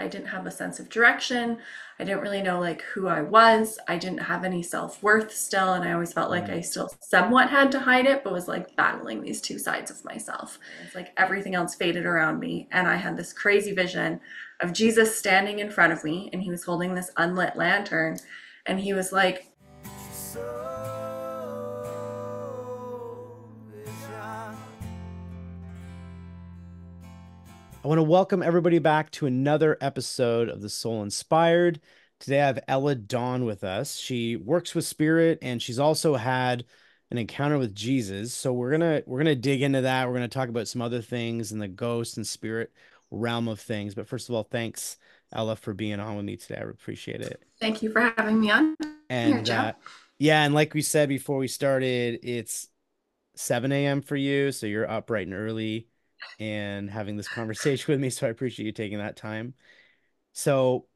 I didn't have a sense of direction. I didn't really know like who I was. I didn't have any self-worth still. And I always felt like I still somewhat had to hide it, but was like battling these two sides of myself. It's like everything else faded around me. And I had this crazy vision of Jesus standing in front of me, and he was holding this unlit lantern, and he was like, I want to welcome everybody back to another episode of the Soul Inspired. Today I have Ella Dawn with us. She works with spirit, and she's also had an encounter with Jesus. So we're gonna dig into that. We're gonna talk about some other things in the ghost and spirit realm of things. But first of all, thanks, Ella, for being on with me today. I appreciate it. Thank you for having me on. And here, yeah, and like we said before we started, it's 7 a.m. for you, so you're up bright and early and having this conversation with me, so I appreciate you taking that time. So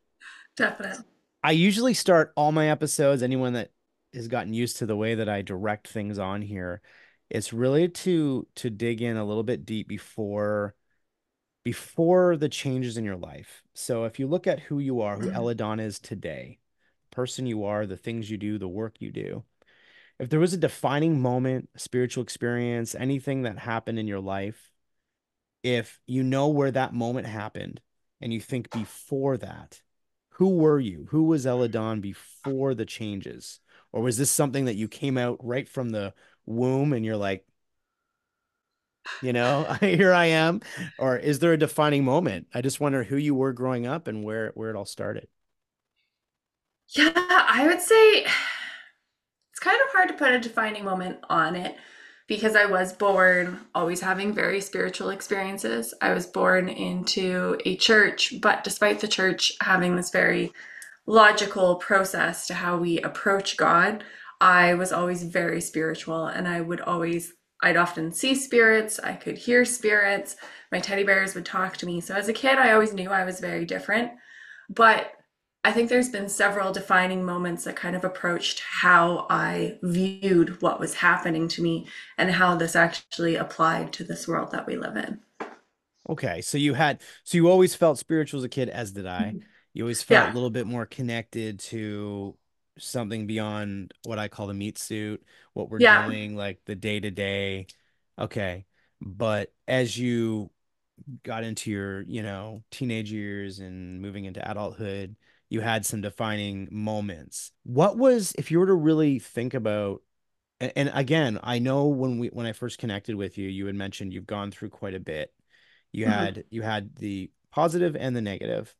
definitely, I usually start all my episodes, anyone that has gotten used to the way that I direct things on here, it's really to dig in a little bit deep before the changes in your life. So if you look at who you are, who Ella Dawn is today, the person you are, the things you do, the work you do, if there was a defining moment, a spiritual experience, anything that happened in your life, if you know where that moment happened and you think before that, who were you? Who was Ella Dawn before the changes? Or was this something that you came out right from the womb and you're like, you know, here I am? Or is there a defining moment? I just wonder who you were growing up and where it all started. Yeah, I would say it's kind of hard to put a defining moment on it, because I was born always having very spiritual experiences. I was born into a church, but despite the church having this very logical process to how we approach God, I was always very spiritual, and I'd often see spirits, I could hear spirits, my teddy bears would talk to me. So as a kid, I always knew I was very different, but I think there's been several defining moments that kind of approached how I viewed what was happening to me and how this actually applied to this world that we live in. Okay. So you always felt spiritual as a kid, as did I. You always felt a little bit more connected to something beyond what I call the meat suit, what we're doing, like the day to day. Okay. But as you got into your, you know, teenage years and moving into adulthood, you had some defining moments. What was, if you were to really think about, and again, I know when I first connected with you, you had mentioned you've gone through quite a bit. You had the positive and the negative,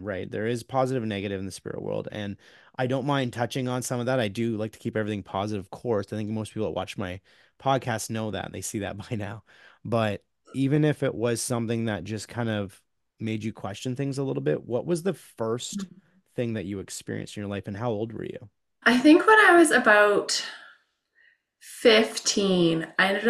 right? There is positive and negative in the spirit world. And I don't mind touching on some of that. I do like to keep everything positive, of course. I think most people that watch my podcast know that, and they see that by now. But even if it was something that just kind of made you question things a little bit, what was the first thing that you experienced in your life, and how old were you? I think when I was about 15, I ended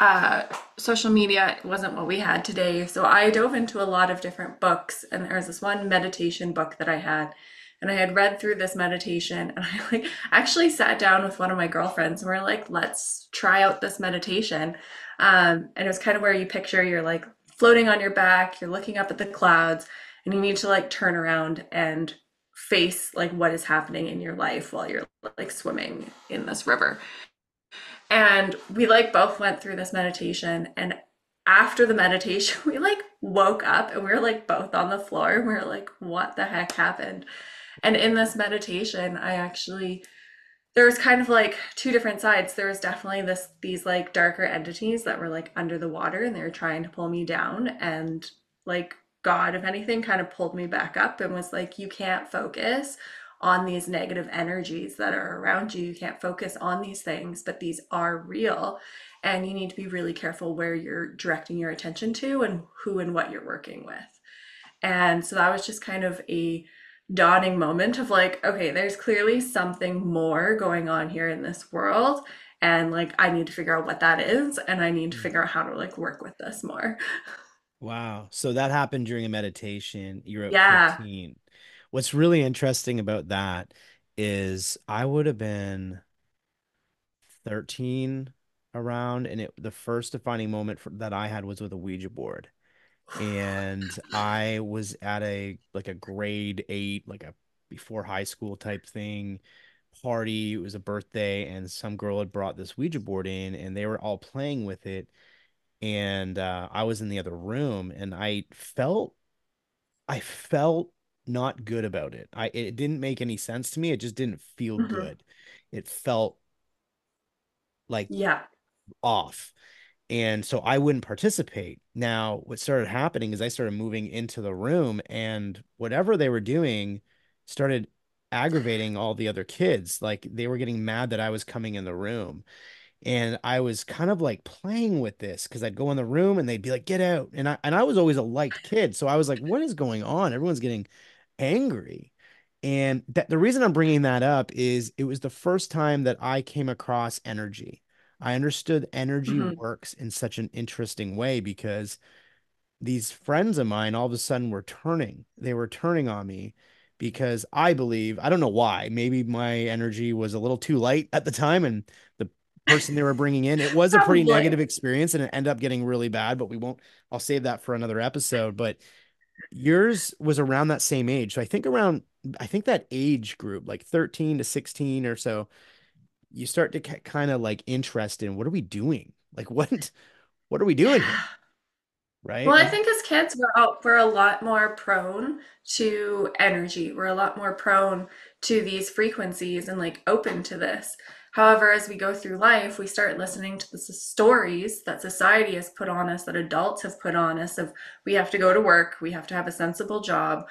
up, social media wasn't what we had today, so I dove into a lot of different books, and there was this one meditation book that I had, and I had read through this meditation, and I like actually sat down with one of my girlfriends, and we're like, let's try out this meditation, and it was kind of where you picture you're like floating on your back, you're looking up at the clouds, and you need to like turn around and face like what is happening in your life while you're like swimming in this river. And we like both went through this meditation, and after the meditation we like woke up and we were like both on the floor and we were like, what the heck happened? And in this meditation, I actually, there was kind of like two different sides. There was definitely these like darker entities that were like under the water, and they were trying to pull me down, and like God, if anything, kind of pulled me back up and was like, you can't focus on these negative energies that are around you. You can't focus on these things, but these are real, and you need to be really careful where you're directing your attention to and who and what you're working with. And so that was just kind of a dawning moment of like, okay, there's clearly something more going on here in this world, and like I need to figure out what that is, and I need to figure out how to like work with this more. Wow. So that happened during a meditation. You're at 15. What's really interesting about that is I would have been 13 around, and the first defining moment that I had was with a Ouija board. and I was at a grade 8, like a before high school type thing, party. It was a birthday, and some girl had brought this Ouija board in, and they were all playing with it. And I was in the other room, and I felt not good about it. It didn't make any sense to me. It just didn't feel good. It felt like off. And so I wouldn't participate. Now, what started happening is I started moving into the room, and whatever they were doing started aggravating all the other kids. Like, they were getting mad that I was coming in the room. And I was kind of like playing with this, because I'd go in the room and they'd be like, get out. And I was always a liked kid. So I was like, what is going on? Everyone's getting angry. And the reason I'm bringing that up is it was the first time that I came across energy. I understood energy works in such an interesting way, because these friends of mine all of a sudden were turning. They were turning on me. Because I believe, I don't know why, maybe my energy was a little too light at the time, and the person they were bringing in, it was a pretty negative experience, and it ended up getting really bad, but I'll save that for another episode. But yours was around that same age. So I think that age group, like 13 to 16 or so, you start to get kind of like interested in, what are we doing? Like, what are we doing here? Right? Well, I think as kids, we're a lot more prone to energy. We're a lot more prone to these frequencies and like open to this. However, as we go through life, we start listening to the stories that society has put on us, that adults have put on us, of we have to go to work, we have to have a sensible job,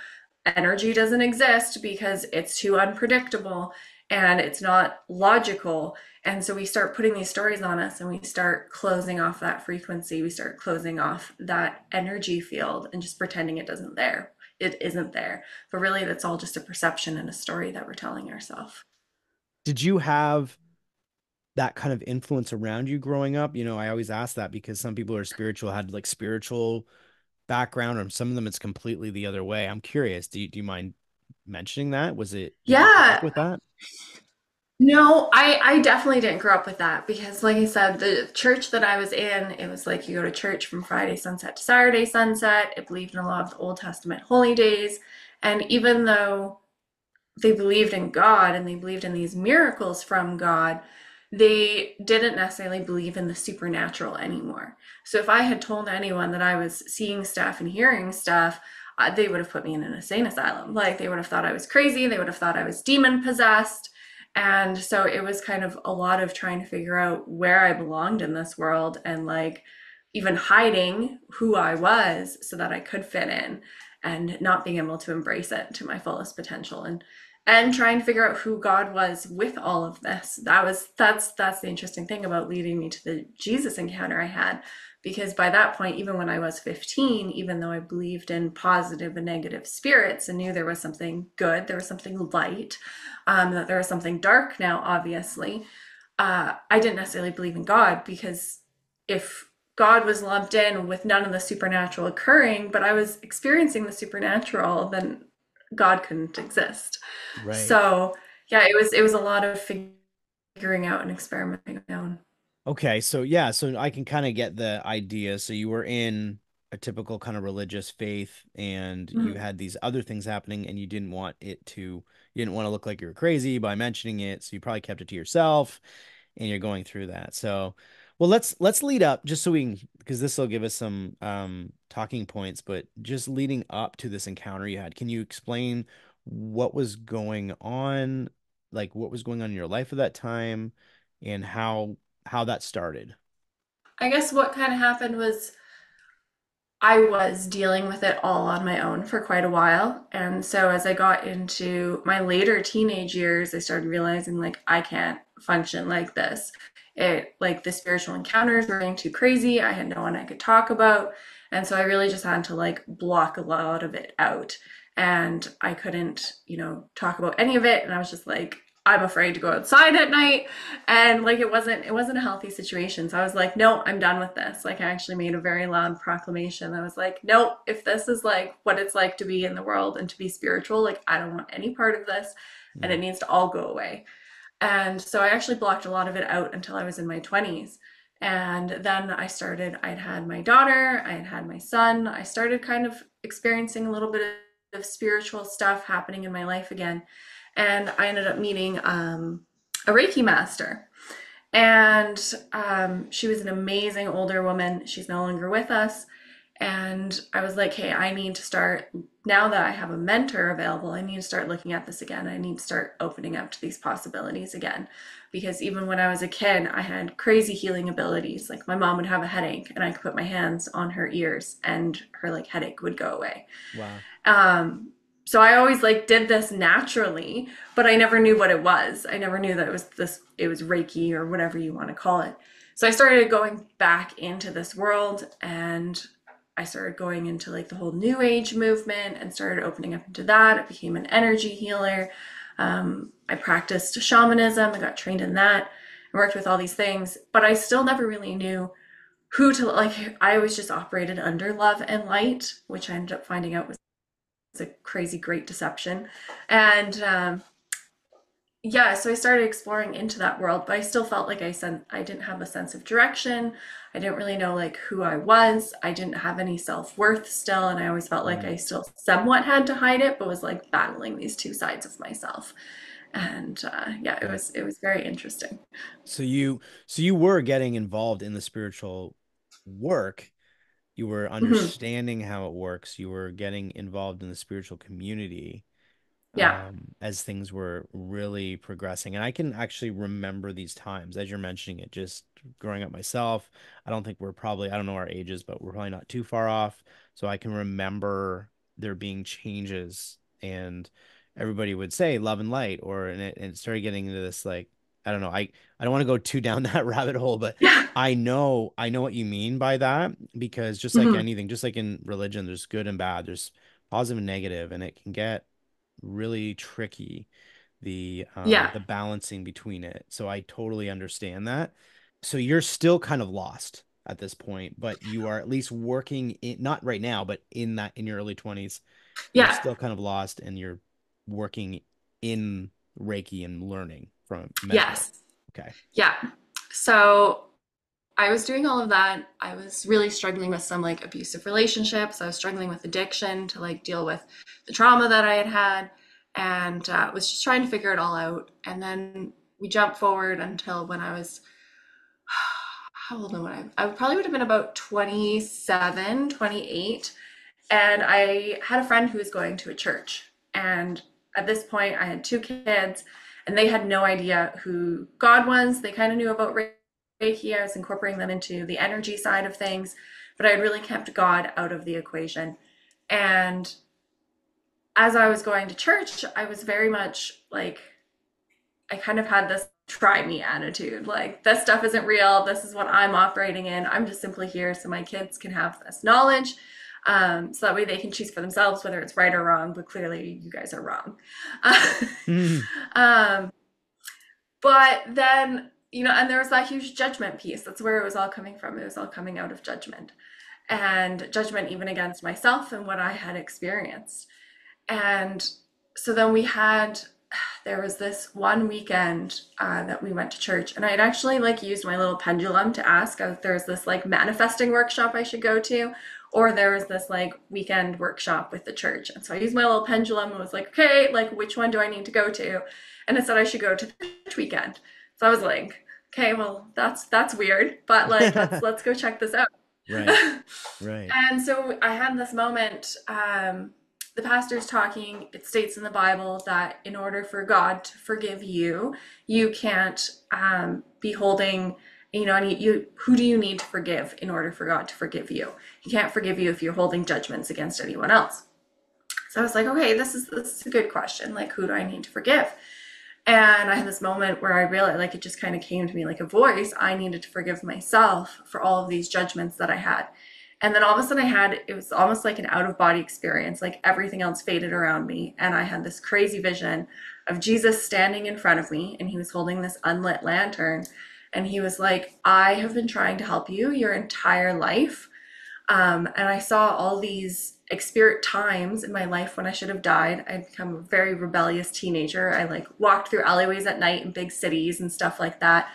energy doesn't exist because it's too unpredictable and it's not logical. And so we start putting these stories on us, and we start closing off that frequency. We start closing off that energy field and just pretending it doesn't there. It isn't there. But really, that's all just a perception and a story that we're telling ourselves. Did you have that kind of influence around you growing up? You know, I always ask that because some people are spiritual, had like spiritual background, or some of them it's completely the other way. I'm curious. Do you mind mentioning that? Was it? Yeah. With that? No, I definitely didn't grow up with that, because like I said, the church that I was in, it was like you go to church from Friday sunset to Saturday sunset. It believed in a lot of the Old Testament holy days. And even though they believed in God and they believed in these miracles from God, they didn't necessarily believe in the supernatural anymore. So if I had told anyone that I was seeing stuff and hearing stuff, they would have put me in an insane asylum. Like, they would have thought I was crazy. They would have thought I was demon possessed. And so it was kind of a lot of trying to figure out where I belonged in this world, and like even hiding who I was so that I could fit in, and not being able to embrace it to my fullest potential, and trying to figure out who God was with all of this. That's the interesting thing about leading me to the Jesus encounter I had, because by that point, even when I was 15, even though I believed in positive and negative spirits and knew there was something good, there was something light, that there was something dark now, obviously, I didn't necessarily believe in God, because if God was lumped in with none of the supernatural occurring, but I was experiencing the supernatural, then God couldn't exist. Right. So yeah, it was a lot of figuring out and experimenting on my own. Okay. So yeah, so I can kind of get the idea. So you were in a typical kind of religious faith, and you had these other things happening, and you didn't want to look like you were crazy by mentioning it. So you probably kept it to yourself, and you're going through that. So, well, let's lead up, just so we can, because this will give us some talking points, but just leading up to this encounter you had, can you explain what was going on? Like, what was going on in your life at that time, and how that started? I guess what kind of happened was I was dealing with it all on my own for quite a while. And so as I got into my later teenage years, I started realizing, like, I can't function like this. The spiritual encounters were getting too crazy. I had no one I could talk about. And so I really just had to like block a lot of it out. And I couldn't, talk about any of it. And I was just like, I'm afraid to go outside at night. And like, it wasn't a healthy situation. So I was like, no, I'm done with this. Like, I actually made a very loud proclamation. I was like, no, if this is like what it's like to be in the world and to be spiritual, like, I don't want any part of this, and it needs to all go away. And so I actually blocked a lot of it out until I was in my 20s. And then I'd had my daughter, I'd had my son. I started kind of experiencing a little bit of spiritual stuff happening in my life again. And I ended up meeting a Reiki master. And she was an amazing older woman. She's no longer with us. And I was like, hey, I need to start, now that I have a mentor available, I need to start looking at this again. I need to start opening up to these possibilities again. Because even when I was a kid, I had crazy healing abilities. Like my mom would have a headache and I could put my hands on her ears and her like headache would go away. Wow. So I always like did this naturally, but I never knew what it was. I never knew that it was this, it was Reiki or whatever you want to call it. So I started going back into this world, and I started going into like the whole new age movement and started opening up into that. I became an energy healer. I practiced shamanism. I got trained in that and worked with all these things, but I still never really knew who to, like, I always just operated under love and light, which I ended up finding out was a crazy great deception. And yeah, so I started exploring into that world, but I still felt like I didn't have a sense of direction. I didn't really know like who I was. I didn't have any self-worth still. And I always felt like I still somewhat had to hide it, but was like battling these two sides of myself. And yeah, it was very interesting. So you were getting involved in the spiritual work. You were understanding how it works. You were getting involved in the spiritual community. Yeah. As things were really progressing. And I can actually remember these times as you're mentioning it, just growing up myself. I don't think we're probably, I don't know our ages, but we're probably not too far off. So I can remember there being changes and everybody would say love and light, or, and it started getting into this, like, I don't know. I don't want to go too down that rabbit hole, but yeah. I know what you mean by that, because just like anything, just like in religion, there's good and bad, there's positive and negative, and it can get really tricky, the balancing between it. So I totally understand that. So you're still kind of lost at this point, but you are at least working in, not right now, but in your early 20s, you're still kind of lost, and you're working in Reiki and learning from mental. Yes. Okay. Yeah. So I was doing all of that. I was really struggling with some like abusive relationships. I was struggling with addiction to like deal with the trauma that I had had, and was just trying to figure it all out. And then we jump forward until when I was, how old am I? I probably would have been about 27, 28. And I had a friend who was going to a church. And at this point I had two kids and they had no idea who God was. They kind of knew about Reiki. I was incorporating them into the energy side of things, but I had really kept God out of the equation. And as I was going to church, I was very much like, I kind of had this try me attitude, like this stuff isn't real. This is what I'm operating in. I'm just simply here so my kids can have this knowledge. So that way they can choose for themselves whether it's right or wrong, but clearly you guys are wrong. But then, you know, and there was that huge judgment piece. That's where it was all coming from. It was all coming out of judgment, and judgment even against myself and what I had experienced. And so then there was this one weekend that we went to church, and I had actually like used my little pendulum to ask if there was this like manifesting workshop I should go to, or there was this like weekend workshop with the church. And so I used my little pendulum and was like, okay, like which one do I need to go to? And it said I should go to the church weekend. So I was like, okay, well, that's weird, but like, let's go check this out. Right. And so I had this moment, the pastor's talking, it states in the Bible that in order for God to forgive you, you can't be holding, you know, who do you need to forgive in order for God to forgive you? He can't forgive you if you're holding judgments against anyone else. So I was like, okay, this is a good question. Like, who do I need to forgive? And I had this moment where I realized, like, it just kind of came to me like a voice. I needed to forgive myself for all of these judgments that I had. And then all of a sudden it was almost like an out of body experience. Like everything else faded around me. And I had this crazy vision of Jesus standing in front of me, and he was holding this unlit lantern. And he was like, I have been trying to help you your entire life. And I saw all these times in my life when I should have died. I'd become a very rebellious teenager. I like walked through alleyways at night in big cities and stuff like that.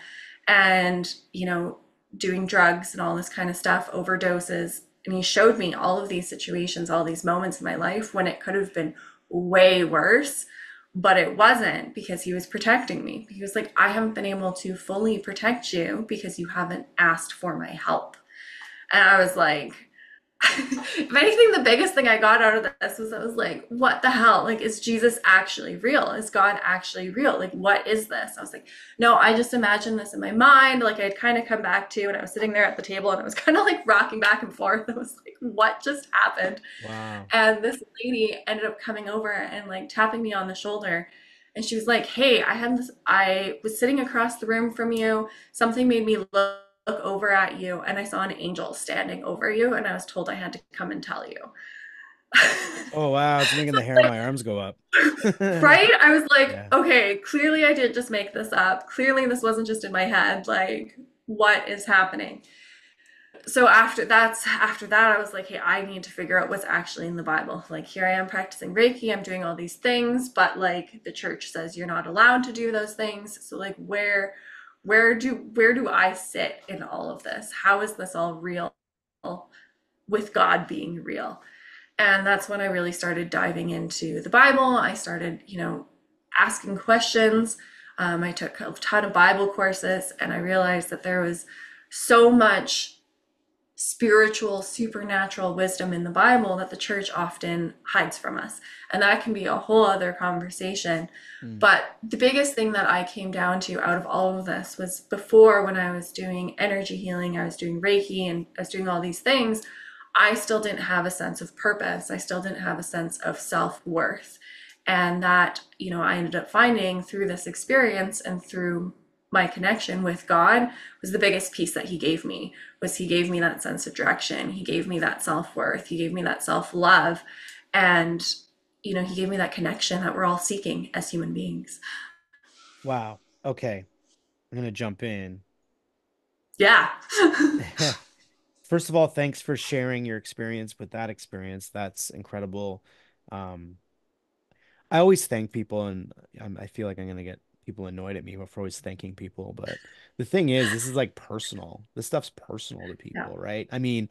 And, you know, doing drugs and all this kind of stuff, overdoses. And he showed me all of these situations, all these moments in my life when it could have been way worse, but it wasn't, because he was protecting me. He was like, I haven't been able to fully protect you because you haven't asked for my help. And I was like, if anything, the biggest thing I got out of this was I was like, what the hell? Like, is Jesus actually real? Is God actually real? Like, what is this? I was like, no, I just imagined this in my mind. Like, I'd kind of come back to, and I was sitting there at the table and I was kind of like rocking back and forth. I was like, what just happened? Wow. And this lady ended up coming over and like tapping me on the shoulder. And she was like, hey, I was sitting across the room from you. Something made me look over at you, and I saw an angel standing over you, and I was told I had to come and tell you. Oh wow, it's making the hair on my arms go up. Right? I was like, yeah. Okay, clearly I didn't just make this up. Clearly this wasn't just in my head. Like, what is happening? So after that, I was like, hey, I need to figure out what's actually in the Bible. Like, here I am practicing Reiki, I'm doing all these things, but like the church says you're not allowed to do those things. So like, where do I sit in all of this? How is this all real with God being real? And that's when I really started diving into the Bible. I started, you know, asking questions. I took a ton of Bible courses, and I realized that there was so much spiritual, supernatural wisdom in the Bible that the church often hides from us. And that can be a whole other conversation. Mm. But the biggest thing that I came down to out of all of this was, before, when I was doing energy healing, I was doing Reiki, and I was doing all these things, I still didn't have a sense of purpose. I still didn't have a sense of self-worth. And that, you know, I ended up finding through this experience and through my connection with God was the biggest piece that he gave me, was he gave me that sense of direction. He gave me that self-worth. He gave me that self-love. And, you know, he gave me that connection that we're all seeking as human beings. Wow. Okay. I'm going to jump in. Yeah. First of all, thanks for sharing your experience with that experience. That's incredible. I always thank people, and I feel like I'm going to get people annoyed at me for always thanking people, but the thing is, this is like personal. This stuff's personal to people, right? I mean,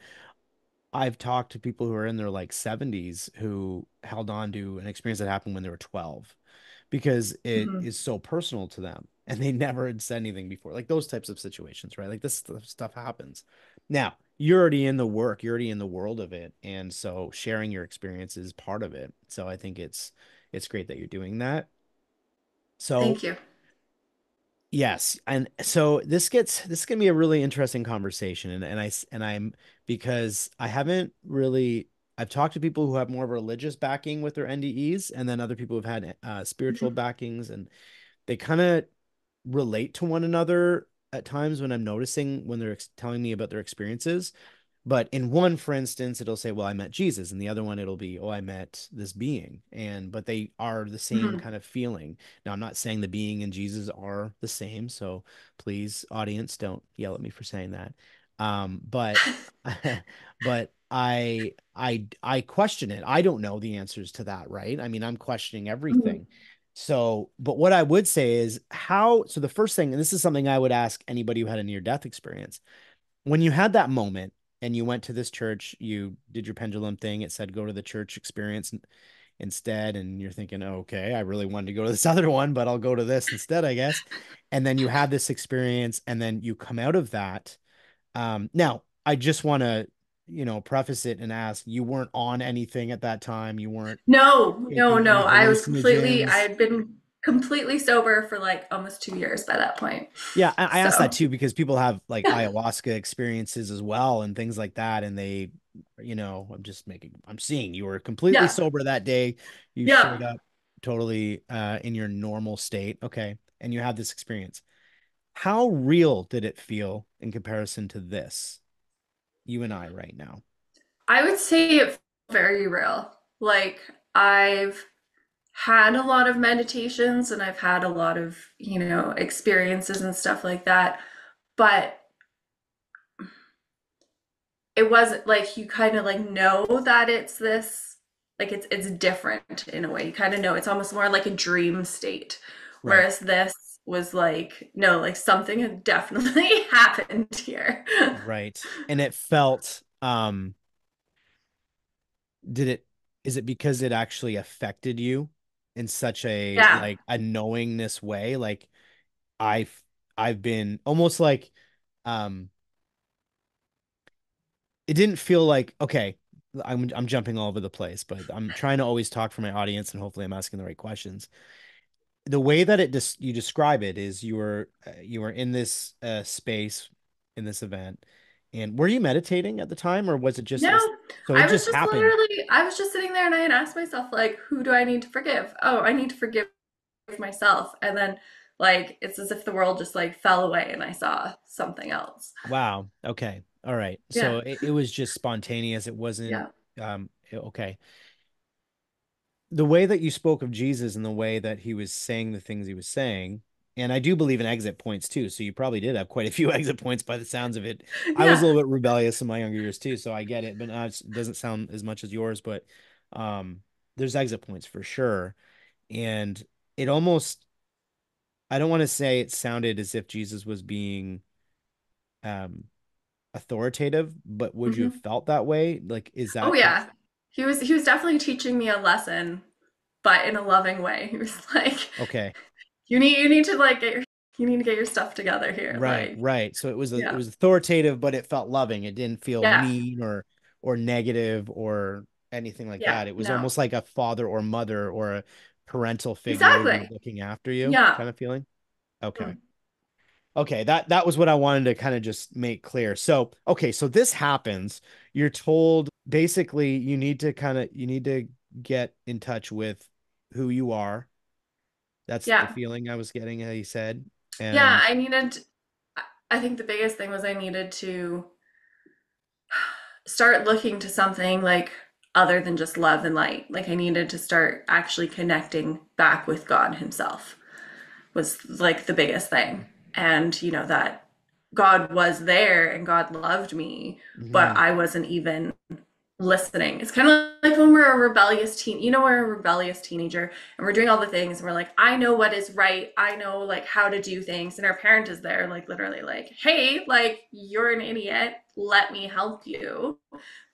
I've talked to people who are in their like 70s who held on to an experience that happened when they were 12 because it is so personal to them, and they never had said anything before. Like those types of situations, right? Like this stuff happens. Now, you're already in the work, you're already in the world of it, and so sharing your experience is part of it. So I think it's great that you're doing that. So thank you. Yes. And so this is going to be a really interesting conversation. And I'm, because I haven't really, I've talked to people who have more religious backing with their NDEs, and then other people who've had spiritual backings, and they kind of relate to one another at times when I'm noticing when they're telling me about their experiences. But in one, for instance, it'll say, well, I met Jesus. And the other one, it'll be, oh, I met this being. But they are the same kind of feeling. Now, I'm not saying the being and Jesus are the same. So please, audience, don't yell at me for saying that. But I question it. I don't know the answers to that, right? I mean, I'm questioning everything. So, but what I would say is so the first thing, and this is something I would ask anybody who had a near-death experience, when you had that moment, and you went to this church, you did your pendulum thing, it said, go to the church experience instead. And you're thinking, oh, okay, I really wanted to go to this other one, but I'll go to this instead, I guess. And then you have this experience, and then you come out of that. Now I just want to, you know, preface it and ask, you weren't on anything at that time. You weren't. No. I was completely, I had been completely sober for like almost 2 years by that point. Yeah. I asked that too, because people have like ayahuasca experiences as well and things like that. And they, you know, I'm seeing you were completely sober that day. You showed up totally in your normal state. Okay. And you had this experience. How real did it feel in comparison to this? You and I right now. I would say it's very real. Like I've had a lot of meditations and I've had a lot of, you know, experiences and stuff like that, but it wasn't like, you kind of like know that it's this, like it's different in a way. You kind of know, it's almost more like a dream state. Right. Whereas this was like, no, like something had definitely happened here. Right. And it felt, is it because it actually affected you in such a, yeah, like a knowingness way? Like I've been almost like, it didn't feel like, okay, I'm jumping all over the place, but I'm trying to always talk for my audience and hopefully I'm asking the right questions. The way that you describe it is you were in this space in this event, and were you meditating at the time, or was it just no? So it just happened. Literally, I was just sitting there and I had asked myself, like, who do I need to forgive? Oh, I need to forgive myself. And then, like, it's as if the world just like fell away and I saw something else. Wow. Okay. All right. Yeah. So it was just spontaneous. It wasn't, yeah. Okay. The way that you spoke of Jesus and the way that he was saying the things he was saying, and I do believe in exit points too. So you probably did have quite a few exit points by the sounds of it. Yeah. I was a little bit rebellious in my younger years too. So I get it, but it doesn't sound as much as yours, but there's exit points for sure. And it almost, I don't want to say it sounded as if Jesus was being authoritative, but would you have felt that way? Like, is that? Oh yeah. He was definitely teaching me a lesson, but in a loving way. He was like, okay, you need to get your stuff together here. Right. Like, right. So it was authoritative, but it felt loving. It didn't feel mean or negative or anything like that. It was almost like a father or mother or a parental figure looking after you kind of feeling. Okay. Okay. That was what I wanted to kind of just make clear. So, okay. So this happens, you're told, basically you need to get in touch with who you are. That's the feeling I was getting, he said. And yeah, I think the biggest thing was I needed to start looking to something like other than just love and light. Like I needed to start actually connecting back with God himself was like the biggest thing. And you know, that God was there and God loved me, but I wasn't even listening. It's kind of like when we're a rebellious teen, you know, we're a rebellious teenager and we're doing all the things and we're like, I know what is right. I know like how to do things. And our parent is there, like literally like, hey, like you're an idiot. Let me help you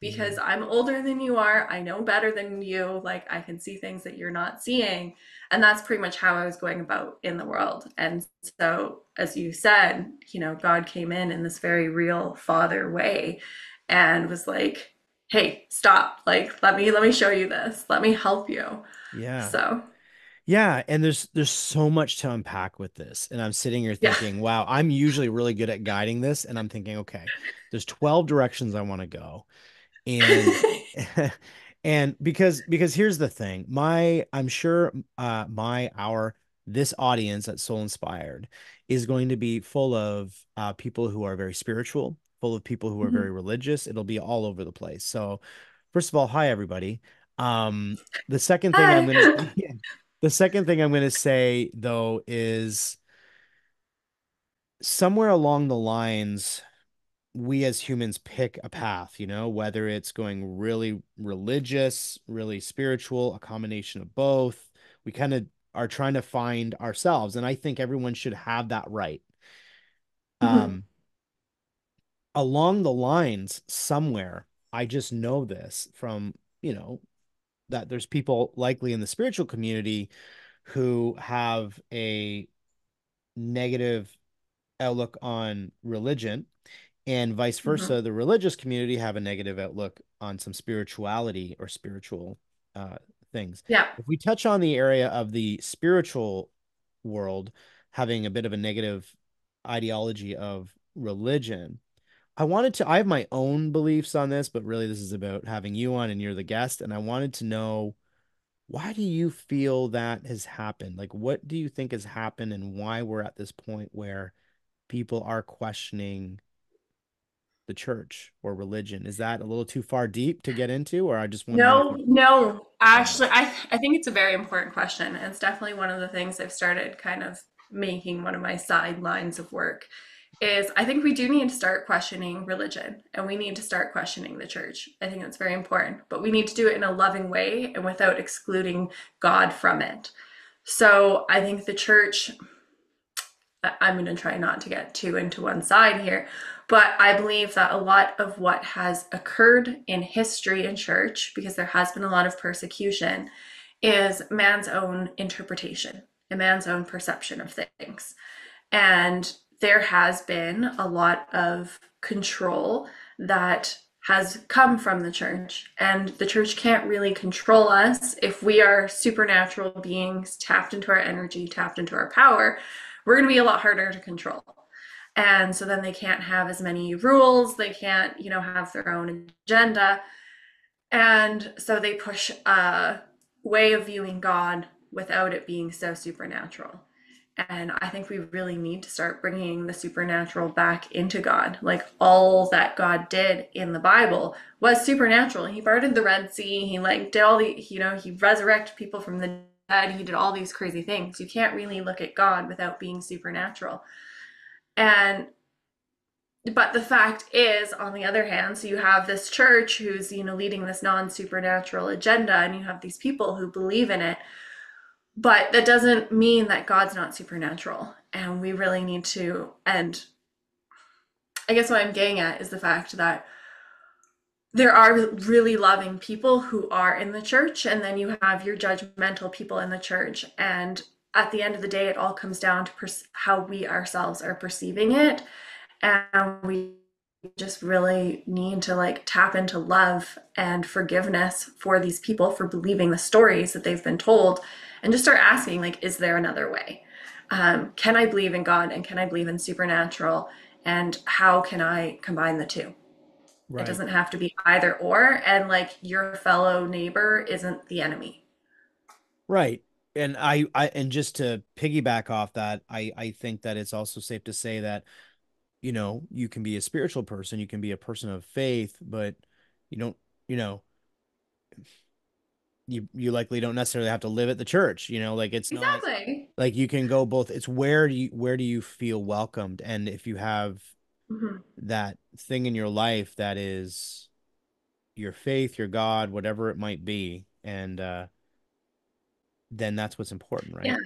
because I'm older than you are. I know better than you. Like I can see things that you're not seeing. And that's pretty much how I was going about in the world. And so, as you said, you know, God came in this very real father way and was like, hey, stop. Like, let me show you this. Let me help you. Yeah. So. Yeah. And there's so much to unpack with this. And I'm sitting here thinking, wow, I'm usually really good at guiding this. And I'm thinking, okay, there's 12 directions I want to go. And, and because here's the thing, this audience at Soul Inspired is going to be full of people who are very spiritual, full of people who are very religious. It'll be all over the place. So first of all, hi everybody. The second thing hi. The second thing I'm going to say, though, is somewhere along the lines, we as humans pick a path, you know, whether it's going really religious, really spiritual, a combination of both. We kind of are trying to find ourselves. And I think everyone should have that right. Along the lines somewhere, I just know this from, you know, that there's people likely in the spiritual community who have a negative outlook on religion and vice versa. The religious community have a negative outlook on some spirituality or spiritual things. Yeah. If we touch on the area of the spiritual world, having a bit of a negative ideology of religion, I have my own beliefs on this, but really this is about having you on and you're the guest. And I wanted to know, why do you feel that has happened? Like, what do you think has happened and why we're at this point where people are questioning the church or religion? Is that a little too far deep to get into, or I just want No, actually, I think it's a very important question. And it's definitely one of the things I've started kind of making one of my sidelines of work is I think we do need to start questioning religion and we need to start questioning the church. I think that's very important, but we need to do it in a loving way and without excluding God from it. So I think the church, I'm going to try not to get too into one side here, but I believe that a lot of what has occurred in history in church, because there has been a lot of persecution, is man's own interpretation and man's own perception of things. And there has been a lot of control that has come from the church, and the church can't really control us. If we are supernatural beings tapped into our energy, tapped into our power, we're going to be a lot harder to control. And so then they can't have as many rules. They can't, you know, have their own agenda. And so they push a way of viewing God without it being so supernatural. And I think we really need to start bringing the supernatural back into God. Like, all that God did in the Bible was supernatural. He parted the Red Sea. He like did all the, you know, he resurrected people from the dead. He did all these crazy things. You can't really look at God without being supernatural. And, but the fact is, on the other hand, so you have this church who's, you know, leading this non-supernatural agenda, and you have these people who believe in it. But that doesn't mean that God's not supernatural, and we really need to, and I guess what I'm getting at is the fact that there are really loving people who are in the church, and then you have your judgmental people in the church, and at the end of the day, it all comes down to how we ourselves are perceiving it, and we just really need to like tap into love and forgiveness for these people for believing the stories that they've been told, and just start asking, like, is there another way? Can I believe in God, and can I believe in supernatural, and how can I combine the two? Right. It doesn't have to be either or, and like your fellow neighbor isn't the enemy. Right. And I just to piggyback off that, I think that it's also safe to say that, you know, you can be a spiritual person, you can be a person of faith, but you don't, you know, you likely don't necessarily have to live at the church, you know, like it's exactly. Not like you can go both. It's where do you feel welcomed? And if you have mm-hmm. that thing in your life that is your faith, your God, whatever it might be, and then that's what's important, right? Yeah.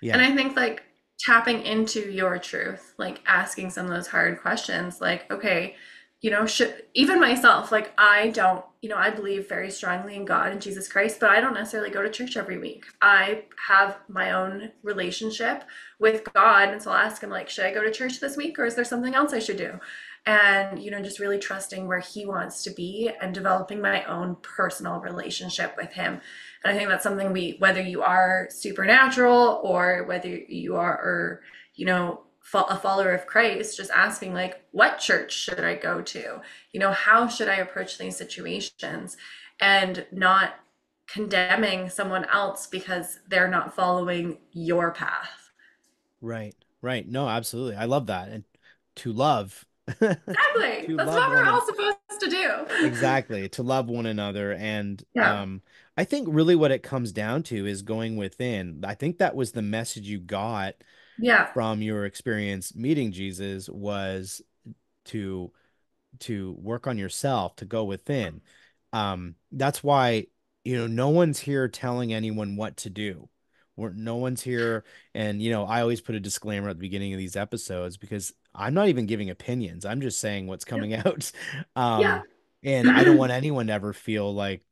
Yeah. And I think like tapping into your truth, like asking some of those hard questions, like, okay, you know, should, even myself, like I don't, you know, I believe very strongly in God and Jesus Christ, but I don't necessarily go to church every week. I have my own relationship with God. And so I'll ask him like, should I go to church this week, or is there something else I should do? And, you know, just really trusting where he wants to be and developing my own personal relationship with him. And I think that's something we, whether you are supernatural or whether you are, or, you know, a follower of Christ, just asking like, what church should I go to? You know, how should I approach these situations? And not condemning someone else because they're not following your path. Right, right. No, absolutely. I love that. And to love. Exactly. To that's what we're all supposed to do. Exactly. To love one another. And yeah. I think really what it comes down to is going within. I think that was the message you got yeah. from your experience meeting Jesus, was to work on yourself, to go within. That's why, you know, no one's here telling anyone what to do. No one's here. And, you know, I always put a disclaimer at the beginning of these episodes because I'm not even giving opinions. I'm just saying what's coming yeah. out. Yeah. And I don't want anyone to ever feel like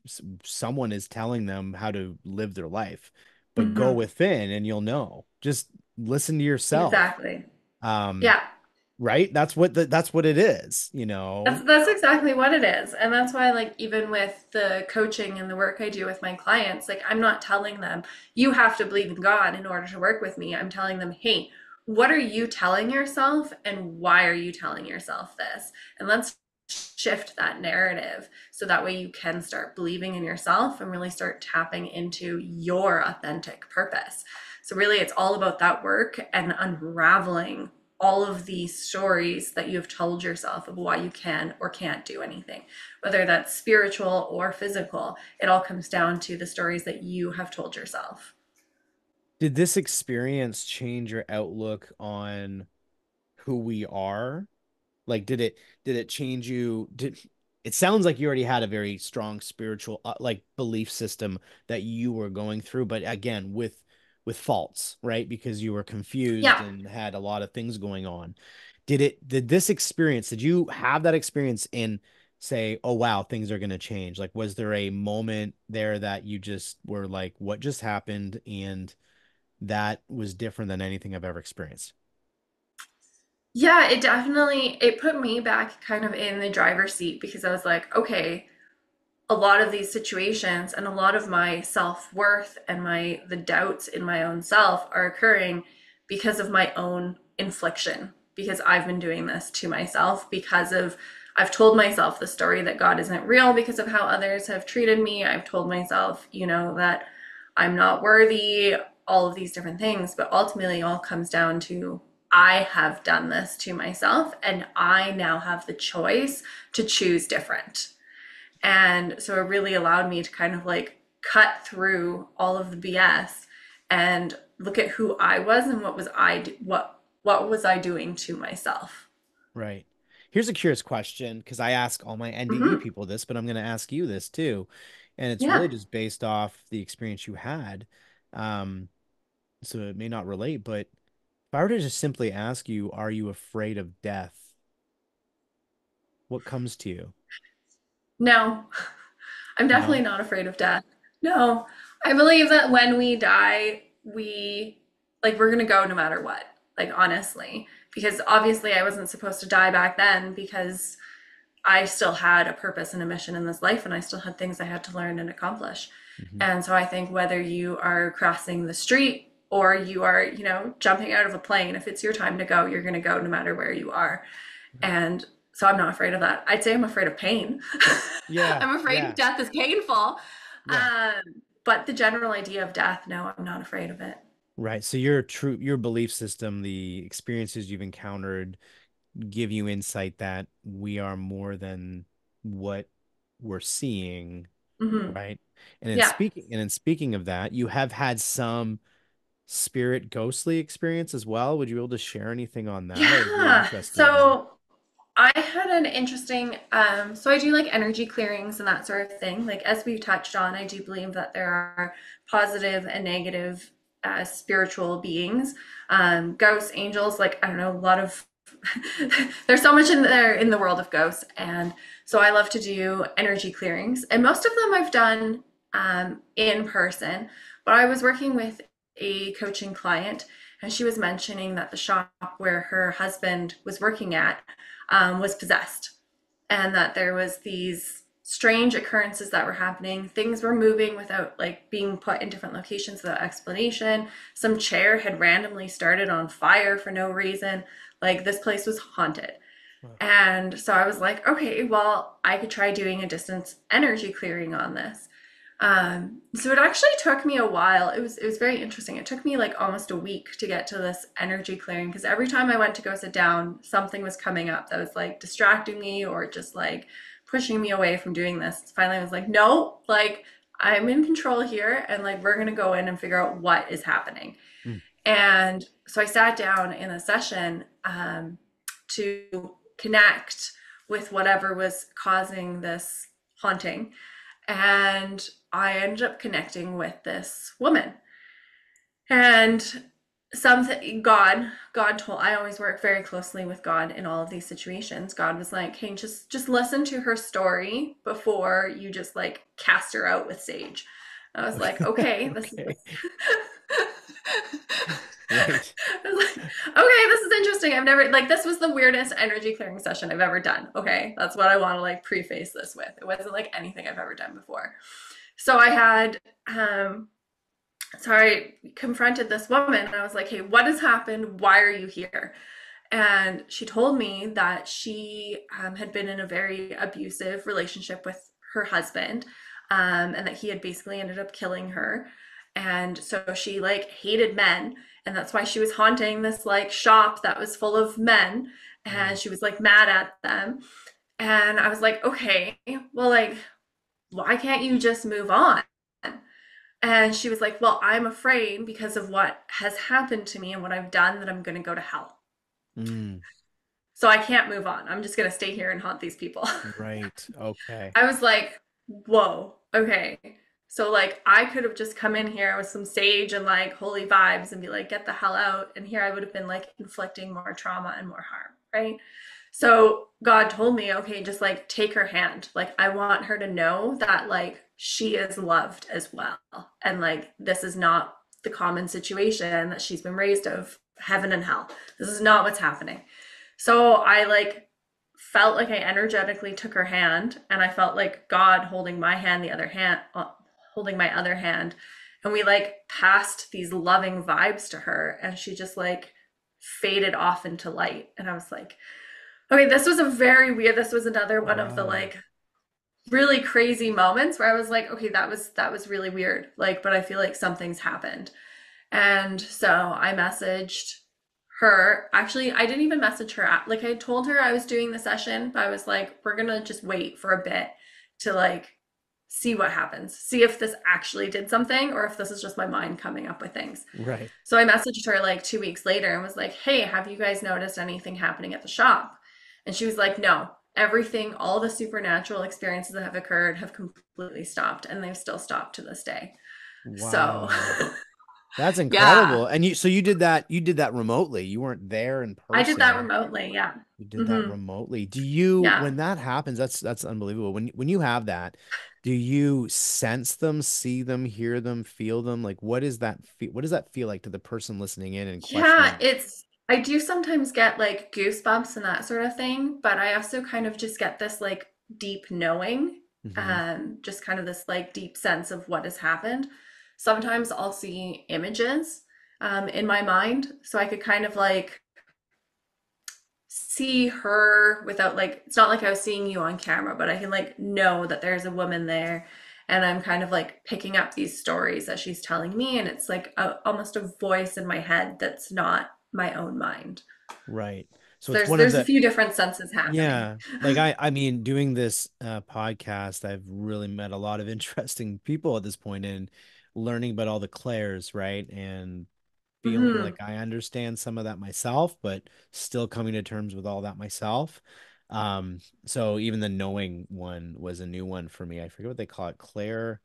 someone is telling them how to live their life, but mm-hmm. go within and you'll know. Just listen to yourself. Exactly. Yeah. Right. That's what it is, you know, that's exactly what it is. And that's why, like, even with the coaching and the work I do with my clients, like, I'm not telling them you have to believe in God in order to work with me. I'm telling them, hey, what are you telling yourself? And why are you telling yourself this? And let's shift that narrative. So that way you can start believing in yourself and really start tapping into your authentic purpose. So really, it's all about that work and unraveling all of these stories that you have told yourself of why you can or can't do anything, whether that's spiritual or physical. It all comes down to the stories that you have told yourself. Did this experience change your outlook on who we are? Like, did it change you? It sounds like you already had a very strong spiritual, like, belief system that you were going through, but again, with with faults, right? Because you were confused and had a lot of things going on. Did you have that experience and say, oh, wow, things are going to change? Like, was there a moment there that you just were like, what just happened? And that was different than anything I've ever experienced. Yeah, it definitely, it put me back kind of in the driver's seat, because I was like, okay, a lot of these situations and a lot of my self-worth and the doubts in my own self are occurring because of my own infliction, because I've been doing this to myself, because of, I've told myself the story that God isn't real because of how others have treated me. I've told myself, you know, that I'm not worthy, all of these different things, but ultimately it all comes down to, I have done this to myself and I now have the choice to choose different. And so it really allowed me to kind of like cut through all of the BS and look at who I was and what was I doing to myself. Right. Here's a curious question, because I ask all my NDE people this, but I'm going to ask you this too. And it's really just based off the experience you had. So it may not relate, but if I were to just simply ask you, are you afraid of death? What comes to you? No, I'm definitely not afraid of death. No, I believe that when we die, we're going to go no matter what, like, honestly, because obviously I wasn't supposed to die back then, because I still had a purpose and a mission in this life, and I still had things I had to learn and accomplish. And so I think whether you are crossing the street or you are, you know, jumping out of a plane, if it's your time to go, you're going to go no matter where you are. And so I'm not afraid of that. I'd say I'm afraid of pain. I'm afraid death is painful. But the general idea of death, no, I'm not afraid of it. Right. So your belief system, the experiences you've encountered, give you insight that we are more than what we're seeing. Right. And in speaking of that, you have had some spirit ghostly experience as well. Would you be able to share anything on that? Yeah. So I had an interesting, so I do like energy clearings and that sort of thing. Like, as we've touched on, I do believe that there are positive and negative spiritual beings, ghosts, angels, like, I don't know, a lot of, there's so much in there in the world of ghosts. And so I love to do energy clearings, and most of them I've done in person, but I was working with a coaching client, and she was mentioning that the shop where her husband was working at was possessed, and that there was these strange occurrences that were happening. Things were moving without, like, being put in different locations without explanation. Some chair had randomly started on fire for no reason. Like, this place was haunted. Wow. And so I was like, okay, well, I could try doing a distance energy clearing on this. So it actually took me a while. It was very interesting. It took me like almost a week to get to this energy clearing, because every time I went to go sit down, something was coming up that was like distracting me or just like pushing me away from doing this. Finally, I was like, no, like, I'm in control here, and like, we're going to go in and figure out what is happening. And so I sat down in a session to connect with whatever was causing this haunting. And I ended up connecting with this woman, and something God told, I always work very closely with God in all of these situations. God was like, hey, just listen to her story before you just like cast her out with sage. I was like, okay, this is right. I was like, okay, this is interesting. I've never, like, this was the weirdest energy clearing session I've ever done. Okay, that's what I want to like preface this with. It wasn't like anything I've ever done before. So I had, I confronted this woman, and I was like, hey, what has happened? Why are you here? And she told me that she had been in a very abusive relationship with her husband, and that he had basically ended up killing her. And so she like hated men, and that's why she was haunting this like shop that was full of men, and she was like mad at them. And I was like, okay, well, like, why can't you just move on? And she was like, well, I'm afraid because of what has happened to me and what I've done that I'm going to go to hell. So I can't move on. I'm just going to stay here and haunt these people. Right. Okay. I was like, whoa, okay. So like I could have just come in here with some sage and like holy vibes and be like, get the hell out. And here I would have been like inflicting more trauma and more harm, right? So God told me, okay, just like take her hand. Like I want her to know that like she is loved as well. And like, this is not the common situation that she's been raised of heaven and hell. This is not what's happening. So I like felt like I energetically took her hand, and I felt like God holding my hand, the other hand, holding my other hand. And we like passed these loving vibes to her, and she just like faded off into light. And I was like, okay, this was a very weird, this was another one of the like really crazy moments where I was like, okay, that was really weird. Like, but I feel like something's happened. And so I messaged her. Actually, I didn't even message her. Like I told her I was doing the session, but I was like, we're going to just wait for a bit to like see what happens, see if this actually did something or if this is just my mind coming up with things. Right. So I messaged her like 2 weeks later and was like, hey, have you guys noticed anything happening at the shop? And she was like, no, everything, all the supernatural experiences that have occurred have completely stopped, and they've still stopped to this day. Wow. So that's incredible. Yeah. And you did that remotely. You weren't there in person. I did that remotely. Yeah. You did that remotely. Do you, when that happens, that's unbelievable. When you have that, do you sense them, see them, hear them, feel them? Like, what does that feel like to the person listening in and questioning? Yeah, I do sometimes get like goosebumps and that sort of thing, but I also kind of just get this like deep knowing, just kind of this like deep sense of what has happened. Sometimes I'll see images in my mind, so I could kind of like see her without like, it's not like I was seeing you on camera, but I can like know that there's a woman there, and I'm kind of like picking up these stories that she's telling me, and it's like almost a voice in my head that's not my own mind. Right. So there's a few different senses happening. Yeah. Like I mean, doing this podcast, I've really met a lot of interesting people at this point in learning about all the clairs, right? And feeling like I understand some of that myself, but still coming to terms with all that myself. So even the knowing one was a new one for me. I forget what they call it.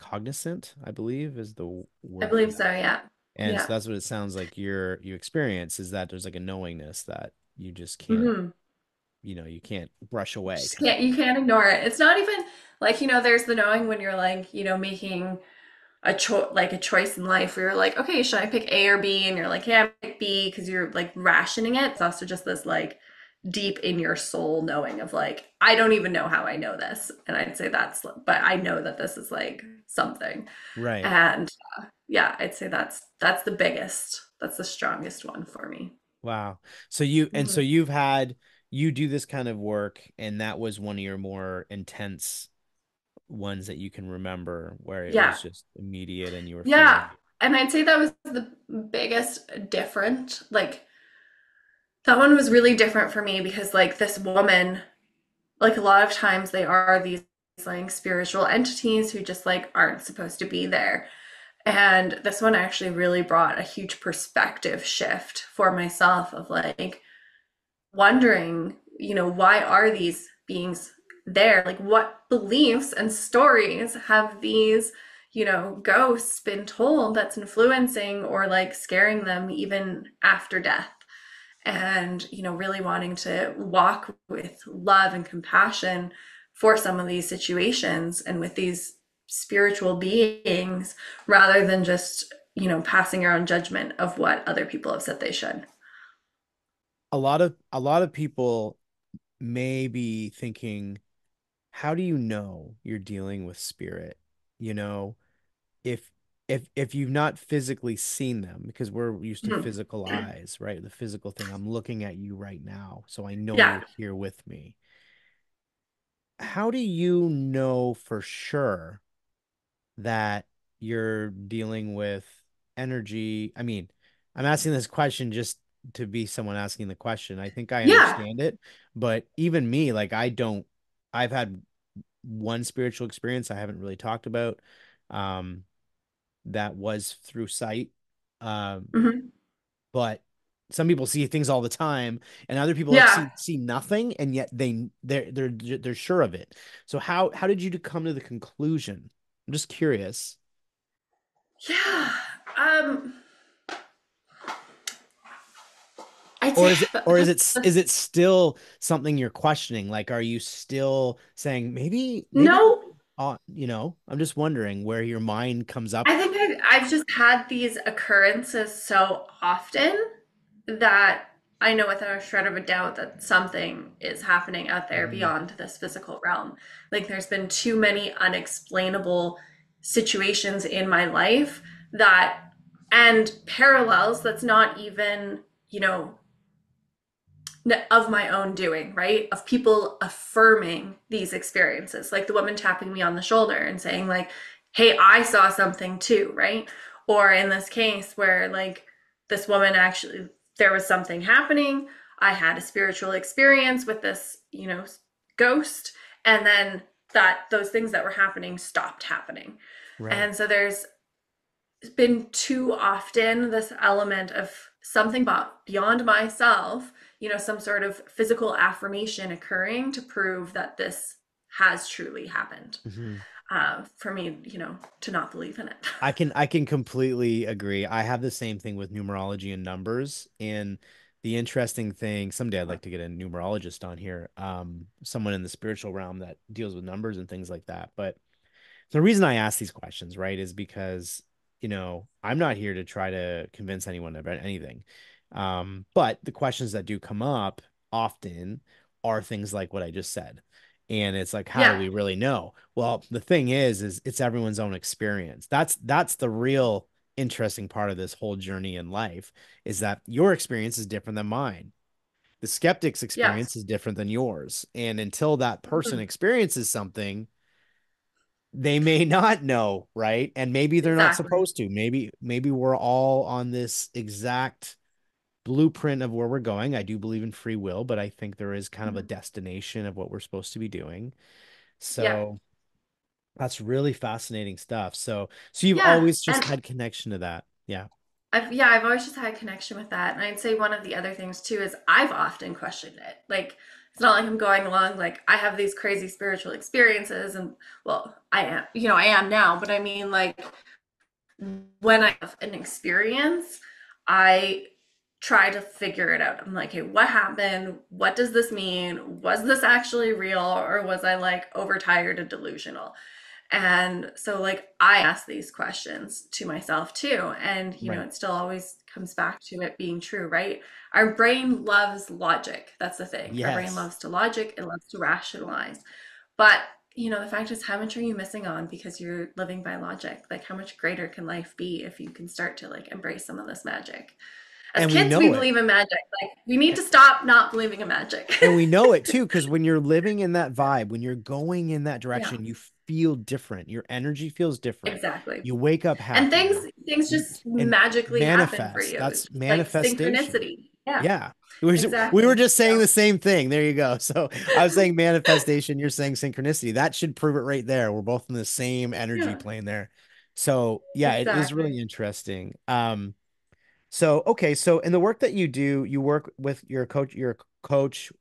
Claircognizant, I believe is the word. I believe so. Yeah. And so that's what it sounds like you experience, is that there's like a knowingness that you just can't, you can't brush away. Yeah, you can't ignore it. It's not even like, there's the knowing when you're like, making a choice in life where you're like, okay, should I pick A or B? And you're like, yeah, I pick B, because you're like rationing it. It's also just this like deep in your soul knowing of like, I don't even know how I know this. And I'd say but I know that this is like something. Right. And yeah, I'd say that's the biggest, that's the strongest one for me. Wow. So so you do this kind of work, and that was one of your more intense ones that you can remember where it was just immediate and you were feeling. And I'd say that was the biggest different, like that one was really different for me, because like this woman, like a lot of times they are these like spiritual entities who just like aren't supposed to be there. And this one actually really brought a huge perspective shift for myself of like wondering, why are these beings there? Like what beliefs and stories have these, ghosts been told that's influencing or like scaring them even after death? And, really wanting to walk with love and compassion for some of these situations and with these spiritual beings, rather than just passing your own judgment of what other people have said they should. A lot of people may be thinking, how do you know you're dealing with spirit, if you've not physically seen them? Because we're used to physical eyes, right? The physical thing, I'm looking at you right now, so I know you're here with me. How do you know for sure that you're dealing with energy? I mean, I'm asking this question just to be someone asking the question. I think I understand it, but even me, like I've had one spiritual experience I haven't really talked about. That was through sight. But some people see things all the time, and other people see nothing, and yet they're sure of it. So how did you come to the conclusion I'm just curious. Yeah. Or is it still something you're questioning? Like, are you still saying maybe no? You know, I'm just wondering where your mind comes up. I think I've just had these occurrences so often that I know without a shred of a doubt that something is happening out there beyond this physical realm. Like, there's been too many unexplainable situations in my life that, and parallels that's not even, you know, of my own doing, right? Of people affirming these experiences, like the woman tapping me on the shoulder and saying like, hey, I saw something too, right? Or in this case where like this woman actually, there was something happening. I had a spiritual experience with this, you know, ghost, and then those things that were happening stopped happening. Right. And so there's been too often this element of something beyond myself, you know, some sort of physical affirmation occurring to prove that this has truly happened. Mm-hmm. For me, you know, to not believe in it. I can completely agree. I have the same thing with numerology and numbers. And the interesting thing, someday I'd like to get a numerologist on here, someone in the spiritual realm that deals with numbers and things like that. But the reason I ask these questions, right, is because, you know, I'm not here to try to convince anyone about anything. But the questions that do come up often are things like what I just said. And it's like, how do we really know? Well, the thing is it's everyone's own experience. That's the real interesting part of this whole journey in life, is that your experience is different than mine. The skeptic's experience is different than yours. And until that person experiences something, they may not know, right? And maybe they're not supposed to. Maybe we're all on this exact blueprint of where we're going. I do believe in free will, but I think there is kind of a destination of what we're supposed to be doing. So that's really fascinating stuff. So you've always just had connection to that. Yeah. I've always just had connection with that. And I'd say one of the other things too is I've often questioned it. Like, it's not like I'm going along like I have these crazy spiritual experiences, and well, I am now, but I mean, like, when I have an experience, I try to figure it out. I'm like, hey, what happened? What does this mean? Was this actually real, or was I like overtired and delusional? And so like I ask these questions to myself too. And you know, it still always comes back to it being true, right? Our brain loves logic. That's the thing. Yes. Our brain loves to logic. It loves to rationalize. But you know, the fact is, how much are you missing on because you're living by logic? Like, how much greater can life be if you can start to like embrace some of this magic? As and kids, we believe in magic. Like, we need to stop not believing in magic. And we know it too, because when you're living in that vibe, when you're going in that direction, you feel different. Your energy feels different. Exactly. You wake up happy. And things just magically happen for you. That's manifestation. Like synchronicity. Yeah. Yeah. We were just saying the same thing. There you go. So I was saying manifestation. You're saying synchronicity. That should prove it right there. We're both in the same energy plane there. So yeah, it is really interesting. So, okay. So in the work that you do, you work with your coach,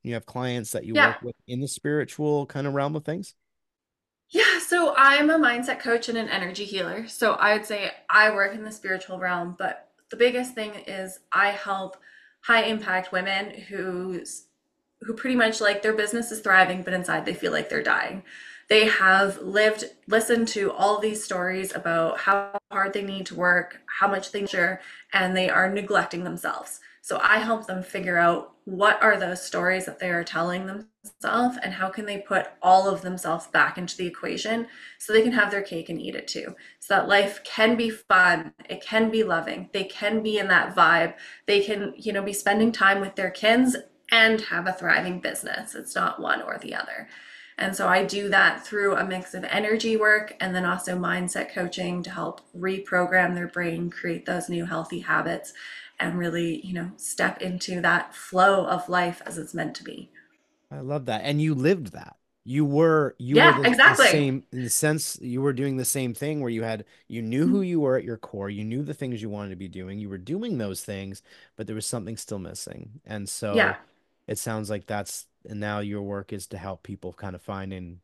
you have clients that you work with in the spiritual kind of realm of things. Yeah. So I'm a mindset coach and an energy healer. So I would say I work in the spiritual realm, but the biggest thing is I help high impact women who pretty much like their business is thriving, but inside they feel like they're dying. They have listened to all these stories about how hard they need to work, how much they share, and they are neglecting themselves. So I help them figure out what are those stories that they are telling themselves, and how can they put all of themselves back into the equation so they can have their cake and eat it too. So that life can be fun, it can be loving, they can be in that vibe, they can, you know, be spending time with their kids and have a thriving business. It's not one or the other. And so I do that through a mix of energy work and then also mindset coaching to help reprogram their brain, create those new healthy habits, and really, you know, step into that flow of life as it's meant to be. I love that. And you lived that. You were the same, in the sense you were doing the same thing where you knew who you were at your core, you knew the things you wanted to be doing, you were doing those things, but there was something still missing. And so it sounds like that's, and now your work is to help people kind of find and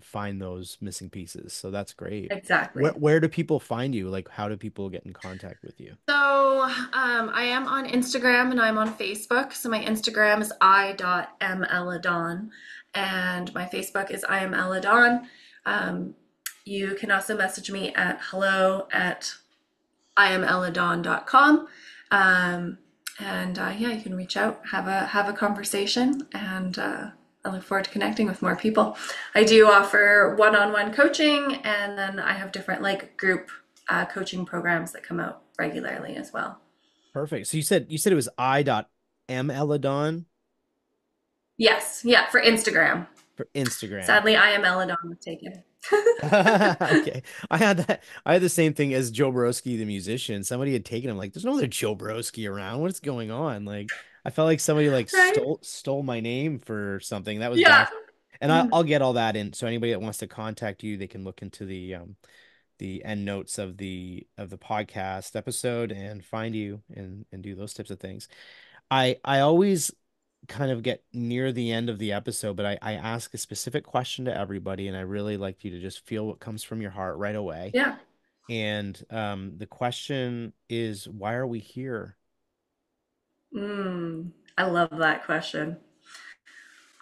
find those missing pieces. So that's great. Exactly. Where do people find you? Like, how do people get in contact with you? So I am on Instagram and I'm on Facebook. So my Instagram is I.AMELLADAWN and my Facebook is I.AMELLADAWN. You can also message me at hello@IAMELLADAWN.com. And yeah, you can reach out, have a conversation, and I look forward to connecting with more people. I do offer one-on-one coaching, and then I have different like group coaching programs that come out regularly as well. Perfect. So you said it was I.AMELLADAWN? Yes. Yeah. For Instagram. For Instagram. Sadly, I.AMELLADAWN was taken. Okay. I had the same thing as Joe Borowsky, the musician. Somebody had taken him, like, there's no other Joe Borowsky around. What's going on? Like, I felt like somebody like stole my name for something. That was, yeah. And I'll get all that in. So anybody that wants to contact you, they can look into the end notes of the podcast episode and find you and do those types of things. I always kind of get near the end of the episode, but I ask a specific question to everybody, and I really like you to just feel what comes from your heart right away. Yeah. And the question is, why are we here? I love that question.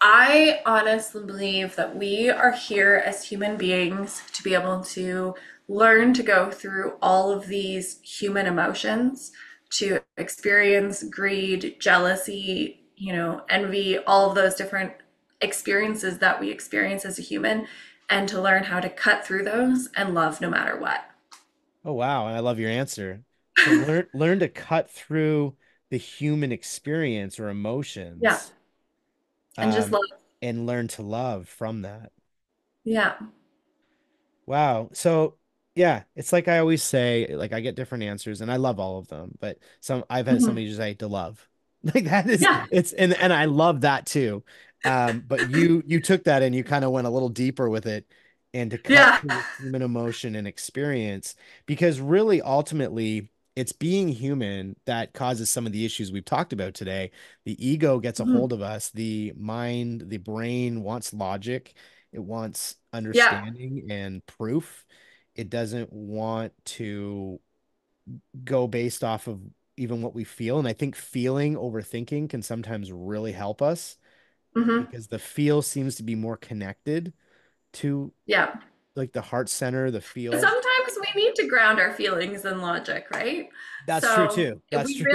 I honestly believe that we are here as human beings to be able to learn to go through all of these human emotions, to experience greed, jealousy, you know, envy, all of those different experiences that we experience as a human, and to learn how to cut through those and love no matter what. Oh, wow. And I love your answer. So learn to cut through the human experience or emotions. Yeah. And just love. And learn to love from that. Yeah. Wow. So yeah, it's like I always say, like, I get different answers and I love all of them, but I've had somebody just say to love. Like, that is, yeah. It's, and I love that too. But you took that and you kind of went a little deeper with it, and to cut through human emotion and experience, because really ultimately it's being human that causes some of the issues we've talked about today. The ego gets a hold of us. The mind, the brain wants logic. It wants understanding and proof. It doesn't want to go based off of even what we feel. And I think feeling over thinking can sometimes really help us, because the feel seems to be more connected to like the heart center, the feel. Sometimes we need to ground our feelings in logic, right? That's true too. We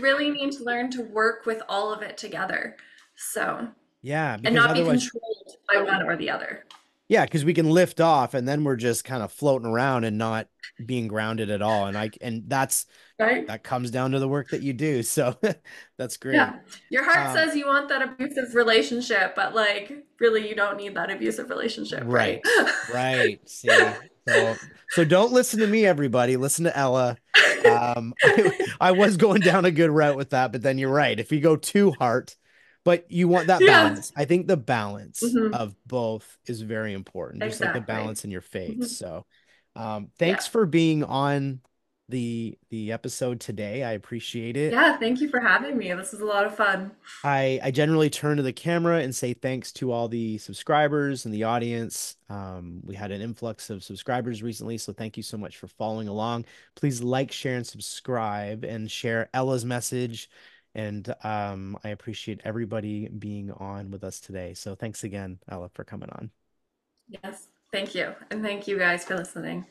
really need to learn to work with all of it together. So yeah, and not be controlled by one or the other. Yeah, because we can lift off and then we're just kind of floating around and not being grounded at all. And that's right. That comes down to the work that you do. So that's great. Yeah. Your heart says you want that abusive relationship, but like really you don't need that abusive relationship. Right. Right. See. So don't listen to me, everybody. Listen to Ella. I was going down a good route with that, but then you're right. If you go too hard. But you want that balance. I think the balance of both is very important. Exactly. Just like the balance in your faith. So thanks for being on the episode today. I appreciate it. Yeah, thank you for having me. This was a lot of fun. I generally turn to the camera and say thanks to all the subscribers and the audience. We had an influx of subscribers recently, so thank you so much for following along. Please like, share, and subscribe, and share Ella's message. And I appreciate everybody being on with us today. So thanks again, Ella, for coming on. Yes, thank you. And thank you guys for listening.